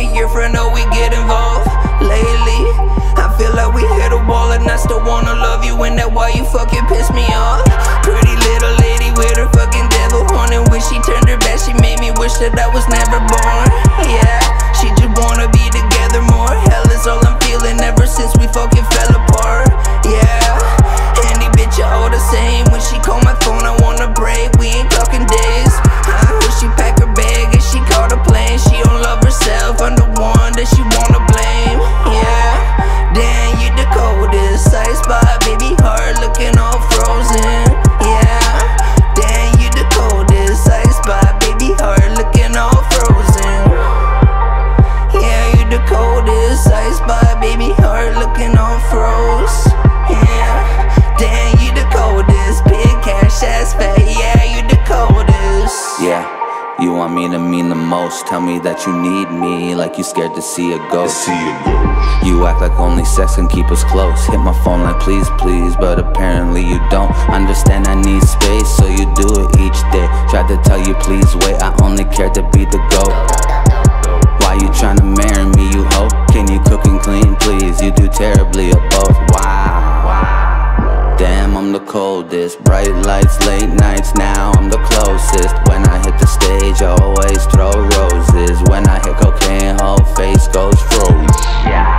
every year for no we get involved. Lately, I feel like we hit a wall and I still wanna love you, and that why you fucking piss me off. Pretty little lady with her fucking devil horn, and when she turned her back, she made me wish that I was never born. Yeah, she just wanna be together more. Hell is all I'm feeling ever since we fucking fell apart. Yeah, any bitch are all the same. When she call my phone, I wanna break. We ain't talking days. I wish she packed her bag and she caught a plane. She don't love herself, I'm the one that she wanna blame. Yeah, damn, you the coldest sight spot, baby, heart looking all frozen. Yeah, damn, you the coldest sight spot, baby, heart looking all frozen. Yeah, you the coldest sight spot, baby, heart looking all froze. Yeah, damn, you the coldest, big cash ass fat. Yeah, you the coldest. Yeah. You want me to mean the most, tell me that you need me, like you scared to see a ghost. You act like only sex can keep us close. Hit my phone like please, please, but apparently you don't understand I need space, so you do it each day. Tried to tell you please wait, I only care to be the GOAT. Why you tryna marry me, you hoe? Can you cook and clean, please? You do terribly above, wow. Damn, I'm the coldest. Bright lights, late nights, now I'm the closest. When I hit the stage, I always throw roses. When I hit cocaine, whole face goes froze. Yeah.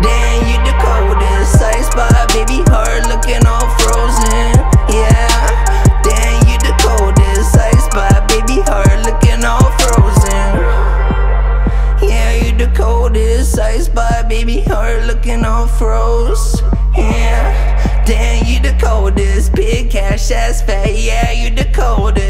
Damn, you the coldest sight spot, baby, heart looking all frozen. Yeah. Damn, you the coldest sight spot, baby, heart looking all frozen. Yeah, you the coldest sight spot, baby, heart looking all froze. Yeah. Damn, you the coldest, big cash ass fat, yeah, you the coldest.